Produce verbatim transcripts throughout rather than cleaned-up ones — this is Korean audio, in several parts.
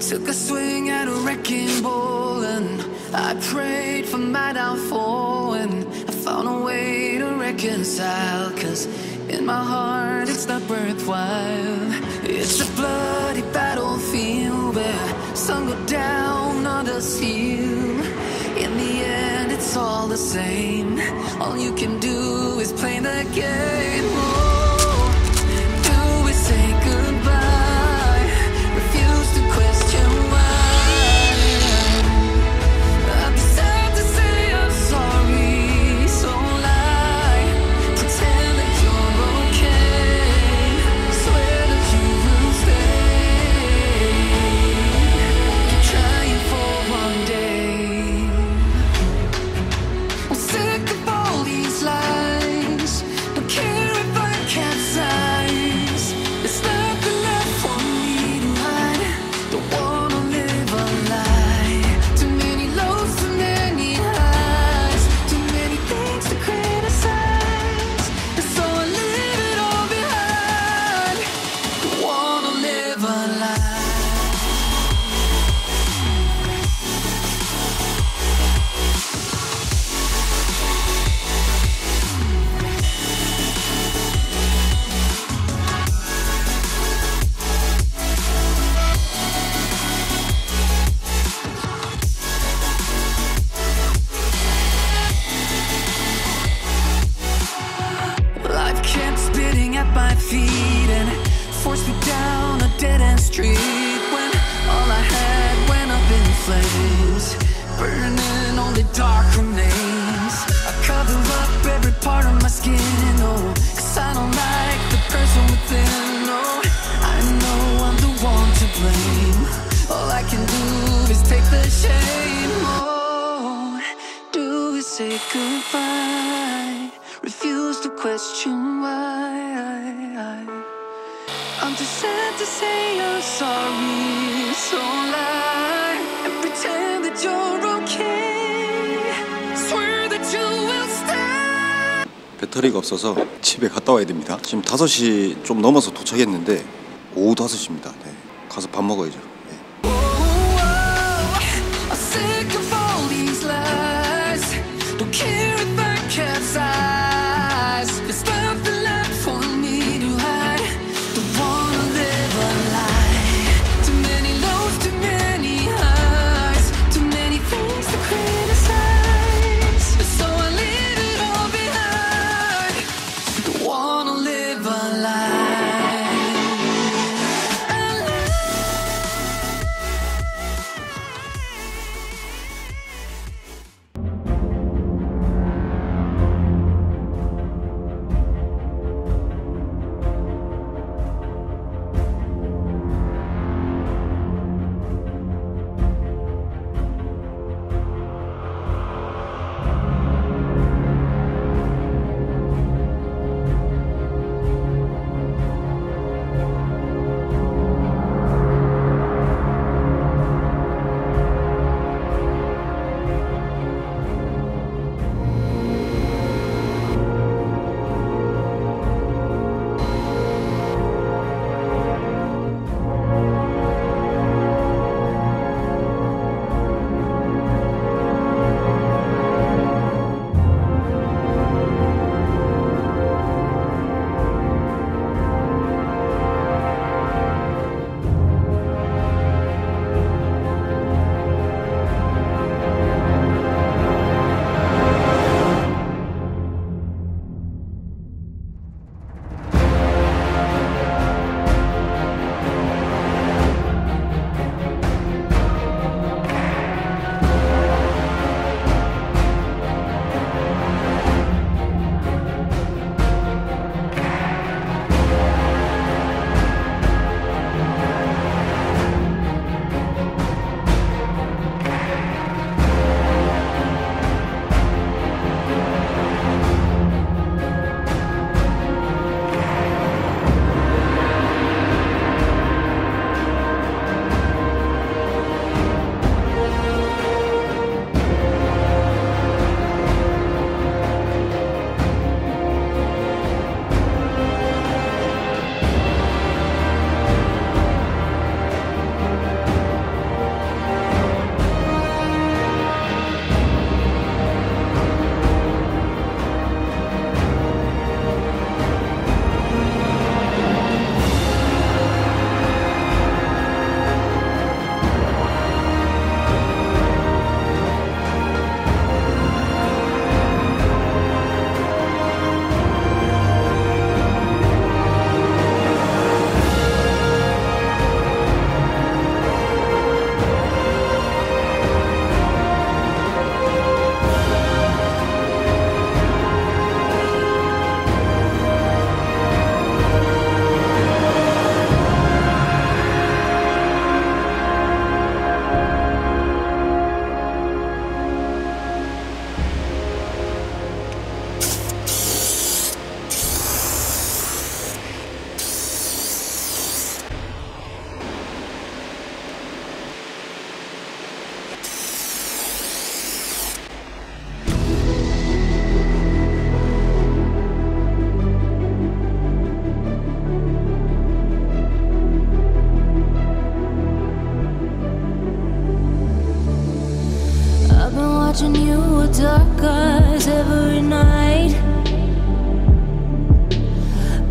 Took a swing at a wrecking ball and I prayed for my downfall, and I found a way to reconcile, cause in my heart it's not worthwhile. It's a bloody battlefield where some go down, others heal. In the end it's all the same, all you can do is play the game. Oh, do is say goodbye, 배터리가 없어서 집에 갔다 와야 됩니다. 지금 다섯 시 좀 넘어서 도착했는데 오후 다섯 시입니다 네. 가서 밥 먹어야죠. 네. hours every night,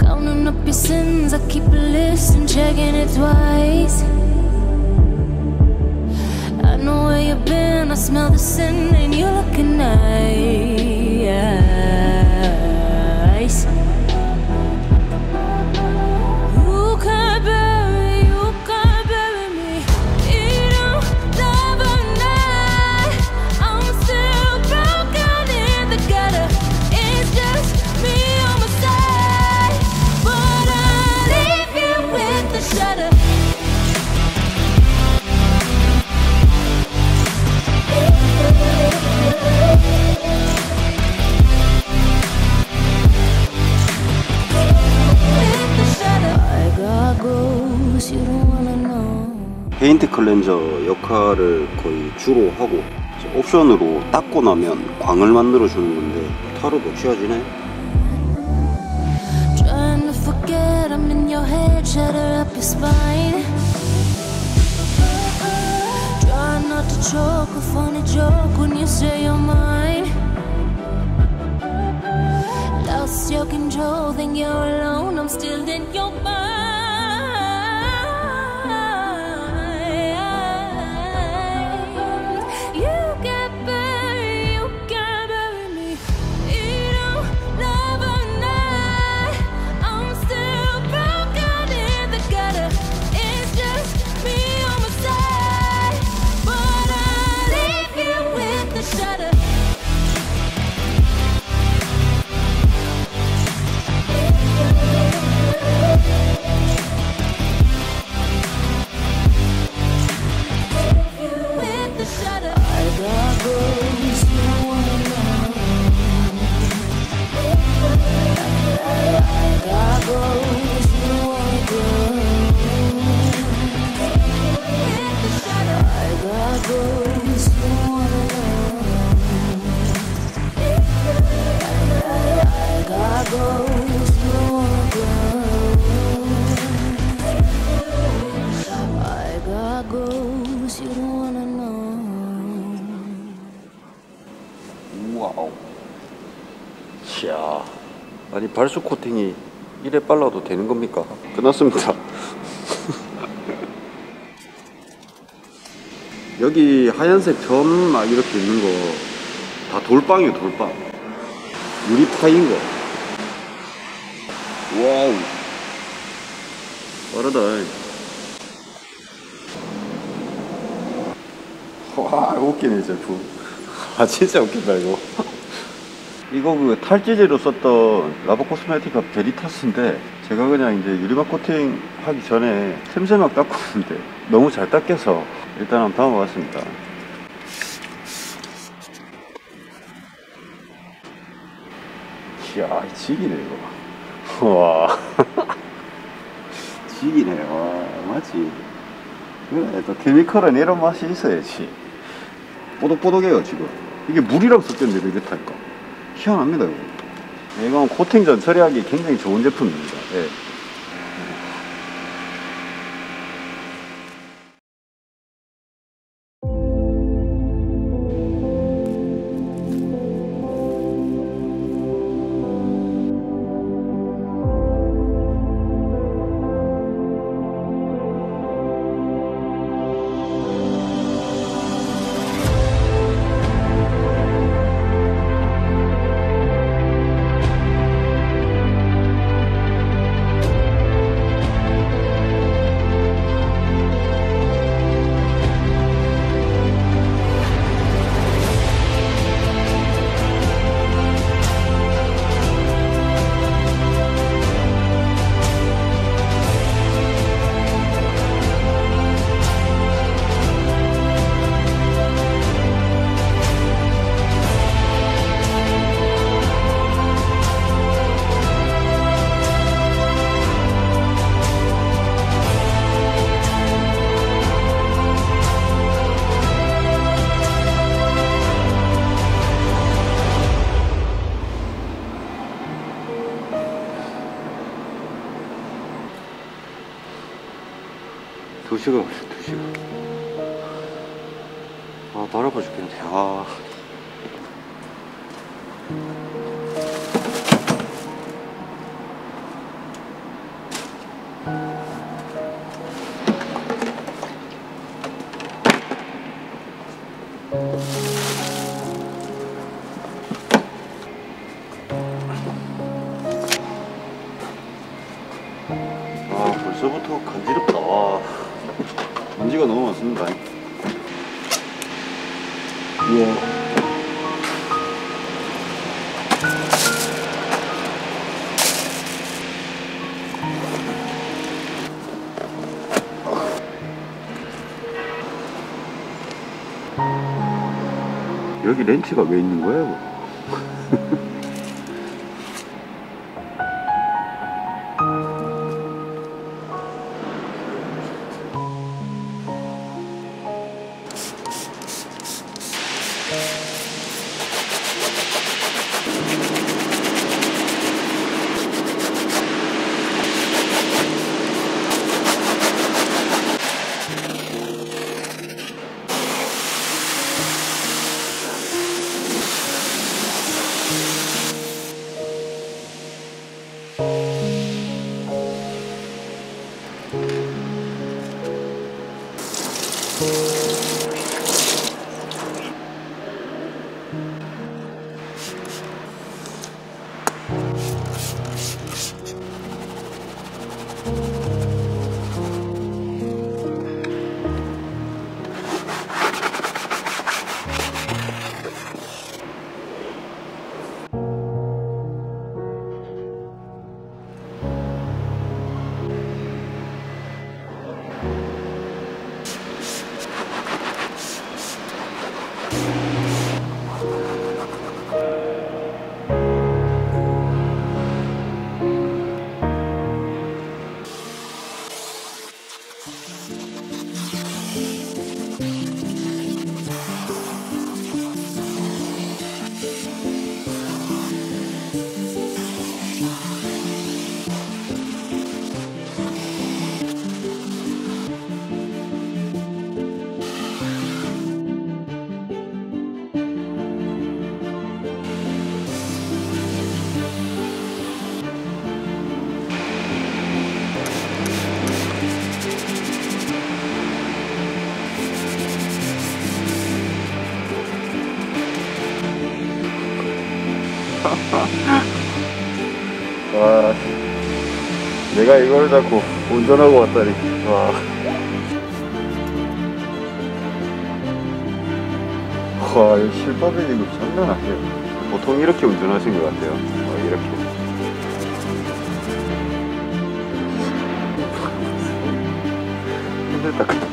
counting up your sins. I keep a list and checking it twice. I know where you've been, I smell the sin, and you're looking nice. 페인트 클렌저 역할을 거의 주로 하고, 옵션으로 닦고 나면 광을 만들어 주는 건데 털을 못 치워지네. 와우. 이야. 아니, 발수 코팅이 이래 빨라도 되는 겁니까? 끝났습니다. 여기 하얀색 점 막 이렇게 있는 거 다 돌빵이에요, 돌빵. 유리파인 거. 와우. 빠르다. 와, 웃기네, 제품. 아, 진짜 웃긴다, 이거. 이거 그 탈지제로 썼던 라보코스메티카 베리타스인데, 제가 그냥 이제 유리막 코팅 하기 전에 틈새 막 닦고 있는데 너무 잘 닦여서 일단 한번 담아봤습니다. 이야, 지기네, 이거. 와. 지기네, 와. 맞지? 그래, 또 케미컬은 이런 맛이 있어야지. 뽀독뽀독해요, 지금. 이게 물이랑 섞였는데 이게 탈까? 희한합니다, 이거. 이건 코팅 전 처리하기 굉장히 좋은 제품입니다. 예. 두 시간 걸려, 두 시간. 아, 말 아파 죽겠네. 아. 벌써부터 간지럽다. 먼지가 너무 많습니다. 우와. 여기 렌치가 왜 있는 거예요? 와, 내가 이걸 잡고 운전하고 왔다니. 와, 와, 이 실밥이 이거 장난 아니에요. 보통 이렇게 운전하신 것 같아요. 와, 이렇게. 힘들다.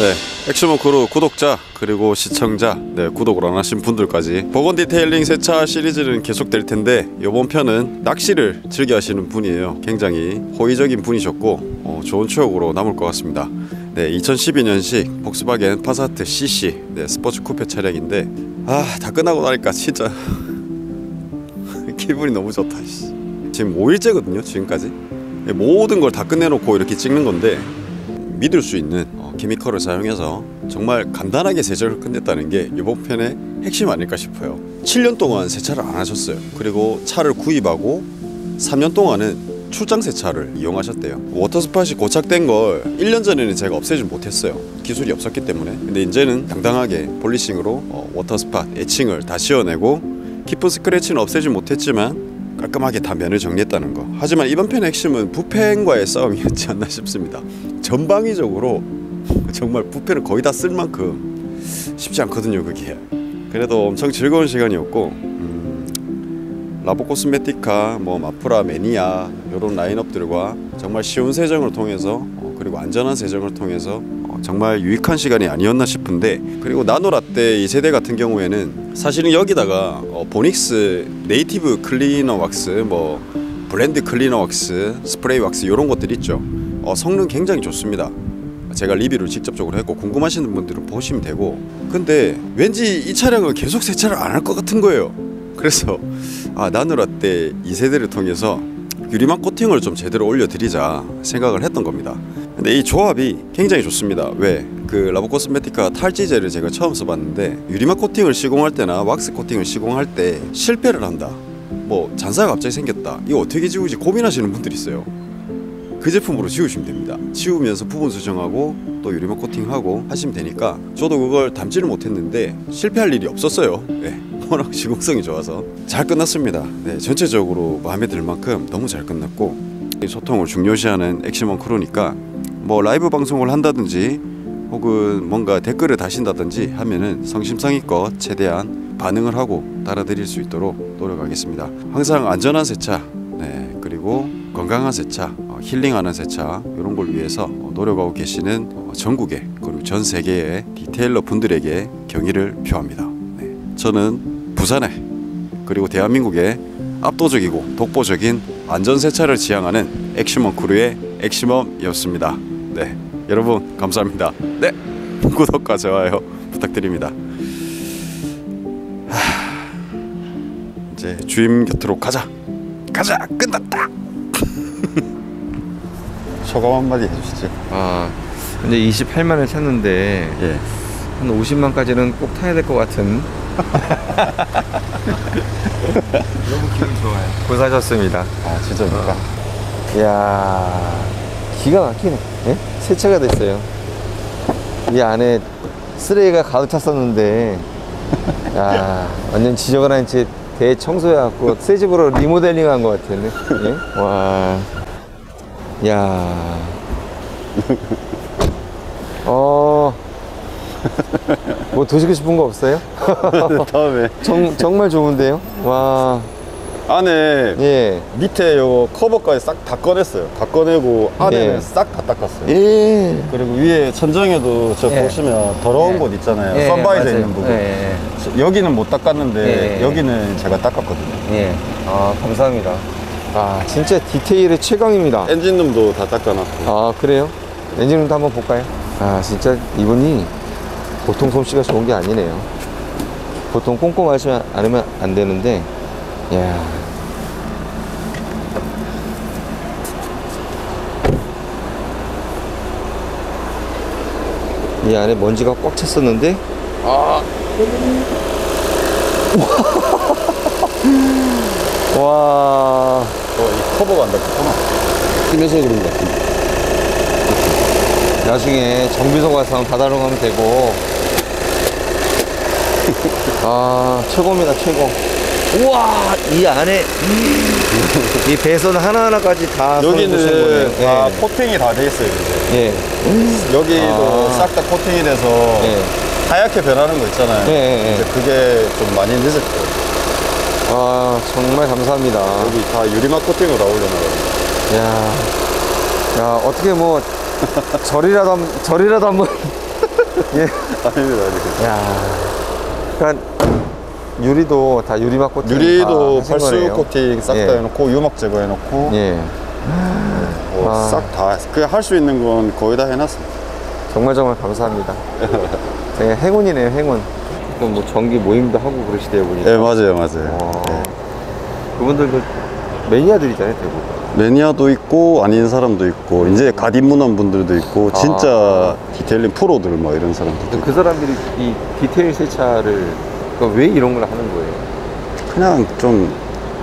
네, 액시엄 크루 구독자 그리고 시청자, 네, 구독을 안 하신 분들까지 보건 디테일링 세차 시리즈는 계속될 텐데, 이번 편은 낚시를 즐겨 하시는 분이에요. 굉장히 호의적인 분이셨고 어, 좋은 추억으로 남을 것 같습니다. 네, 이천십이 년식 폭스바겐 파사트 씨씨, 네, 스포츠 쿠페 차량인데, 아, 다 끝나고 나니까 진짜 기분이 너무 좋다. 지금 오 일째거든요 지금까지. 네, 모든 걸 다 끝내놓고 이렇게 찍는 건데 믿을 수 있는 어, 케미컬을 사용해서 정말 간단하게 세차를 끝냈다는 게 이번 편의 핵심 아닐까 싶어요. 칠 년 동안 세차를 안 하셨어요. 그리고 차를 구입하고 삼 년 동안은 출장 세차를 이용하셨대요. 워터스팟이 고착된 걸 일 년 전에는 제가 없애지 못했어요. 기술이 없었기 때문에. 근데 이제는 당당하게 볼리싱으로 어, 워터스팟 애칭을 다 씌워내고 깊은 스크래치는 없애지 못했지만 깔끔하게 다 면을 정리했다는 거. 하지만 이번 편의 핵심은 부패행과의 싸움이었지 않나 싶습니다. 전방위적으로 정말 부패를 거의 다 쓸 만큼 쉽지 않거든요 그게. 그래도 엄청 즐거운 시간이었고 음, 라보코스메티카, 뭐 마프라, 매니아 이런 라인업들과 정말 쉬운 세정을 통해서 어, 그리고 안전한 세정을 통해서 어, 정말 유익한 시간이 아니었나 싶은데, 그리고 나노라떼 이 세대 같은 경우에는 사실은 여기다가 어, 보닉스 네이티브 클리너 왁스, 뭐 블렌드 클리너 왁스, 스프레이 왁스 이런 것들 있죠. 어, 성능 굉장히 좋습니다. 제가 리뷰를 직접적으로 했고 궁금하시는 분들은 보시면 되고, 근데 왠지 이 차량은 계속 세차를 안 할 것 같은 거예요. 그래서 아, 나노라떼 이 세대를 통해서 유리막 코팅을 좀 제대로 올려드리자 생각을 했던 겁니다. 근데 이 조합이 굉장히 좋습니다. 왜? 그 라보코스메티카 탈지제를 제가 처음 써봤는데 유리막 코팅을 시공할 때나 왁스 코팅을 시공할 때 실패를 한다, 뭐 잔사가 갑자기 생겼다, 이거 어떻게 지우지 고민하시는 분들이 있어요. 그 제품으로 지우시면 됩니다. 지우면서 부분 수정하고 또 유리막 코팅하고 하시면 되니까. 저도 그걸 담지를 못했는데 실패할 일이 없었어요. 네, 워낙 시공성이 좋아서 잘 끝났습니다. 네, 전체적으로 마음에 들 만큼 너무 잘 끝났고, 소통을 중요시하는 액시먼 크루니까 뭐 라이브 방송을 한다든지 혹은 뭔가 댓글을 다신다든지 하면은 성심성의껏 최대한 반응을 하고 달아드릴 수 있도록 노력하겠습니다. 항상 안전한 세차, 네, 그리고 건강한 세차, 힐링하는 세차 이런 걸 위해서 노력하고 계시는 전국의 그리고 전 세계의 디테일러 분들에게 경의를 표합니다. 네. 저는 부산에 그리고 대한민국의 압도적이고 독보적인 안전 세차를 지향하는 액시먼 크루의 액시멈이었습니다. 네, 여러분 감사합니다. 네, 구독과 좋아요 부탁드립니다. 하... 이제 주임 곁으로 가자. 가자, 끝났다. 소감 한마디 해주시죠. 아, 근데 이십팔만을 샀는데 예. 한 오십만까지는 꼭 타야 될 것 같은. 너무 기분 좋아요. 고사셨습니다. 아, 진짜입니까? 어. 이야, 기가 막히네. 예? 세차가 됐어요. 이 안에 쓰레기가 가득 찼었는데 야, 완전 지저분한 채 대청소해갖고 새 집으로 리모델링한 것 같은데. 예? 와. 야, 어, 뭐 드시고 싶은 거 없어요? 다음에. 정, 정말 좋은데요? 와. 안에, 예. 밑에 요 커버까지 싹 다 꺼냈어요. 다 꺼내고, 안에는 예. 싹 다 닦았어요. 예. 그리고 위에 천장에도 저 예. 보시면 더러운 예. 곳 있잖아요. 예. 선바이저 있는 부분. 예. 여기는 못 닦았는데, 예. 여기는 제가 닦았거든요. 예. 아, 감사합니다. 아, 진짜 디테일의 최강입니다. 엔진룸도 다 닦아놨고. 아, 그래요? 엔진룸도 한번 볼까요? 아, 진짜 이분이 보통 솜씨가 좋은 게 아니네요. 보통 꼼꼼하지 않으면 안 되는데. 이야. 이 안에 먼지가 꽉 찼었는데. 아. 와. 이 커버가 안 닦았구나. 힘에서 그런 것 같은데. 나중에 정비소 가서 받아놓으면 가면 되고. 아, 최고입니다, 최고. 우와, 이 안에 이 배선 하나하나까지 다 여기는 아, 네. 코팅이 다 돼 있어요 이제. 예. 음. 여기도 아. 싹 다 코팅이 돼서 예. 하얗게 변하는 거 있잖아요. 예, 예. 이제 그게 좀 많이 늦을 거예요. 아, 정말 감사합니다. 여기 다 유리막 코팅으로 다 올려놔요. 야, 야, 어떻게 뭐 절이라도 한, 절이라도 한번 예. 아닙니다, 아닙니다. 야, 그러니까 유리도 다 유리막 코팅. 유리도 발수 코팅 싹 다 예. 해놓고 유막 제거해놓고 예. 뭐 싹 다 그 할 수 있는 건 거의 다 해놨습니다. 정말 정말 감사합니다. 되게 행운이네요, 행운. 뭐 전기 모임도 하고 그러시대요 보니까. 네, 맞아요, 맞아요. 네. 그분들도 매니아들이잖아요, 대부분. 매니아도 있고 아닌 사람도 있고 음. 이제 갓 입문한 분들도 있고 아. 진짜 디테일링 프로들 막 이런 사람들. 그 사람들이 이 디테일 세차를 그러니까 왜 이런 걸 하는 거예요? 그냥 좀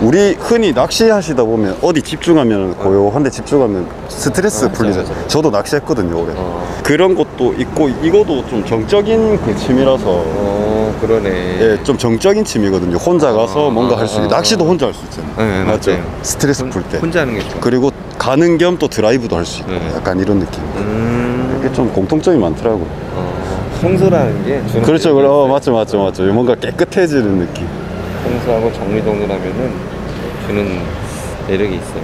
우리 흔히 낚시하시다 보면 어디 집중하면 어. 고요한데 집중하면 스트레스 어, 풀리잖아요. 저도 낚시했거든요 올해. 어. 그런 것도 있고 이것도 좀 정적인 그 취미라서. 어 그러네. 예, 좀 정적인 취미거든요. 혼자 가서 어, 뭔가 어, 할 수 있고 어, 어. 낚시도 혼자 할 수 있잖아요. 네, 맞죠. 맞아요. 스트레스 풀 때 혼자 하는 게 좋아. 그리고 가는 겸 또 드라이브도 할 수 있고 네. 약간 이런 느낌. 음... 이게 좀 공통점이 많더라고요. 어, 청소라는 게 주는 그렇죠. 그래. 어, 맞죠 맞죠 맞죠. 뭔가 깨끗해지는 느낌. 청소하고 정리정돈하면은 주는 매력이 있어요.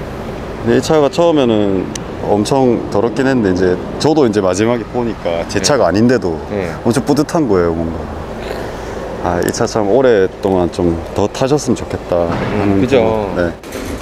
네, 이 차가 처음에는 엄청 더럽긴 했는데 이제 저도 이제 마지막에 보니까 제 네. 차가 아닌데도 네. 엄청 뿌듯한 거예요, 뭔가. 아, 이 차 참 오랫동안 좀 더 타셨으면 좋겠다. 음, 하는 그죠. 네.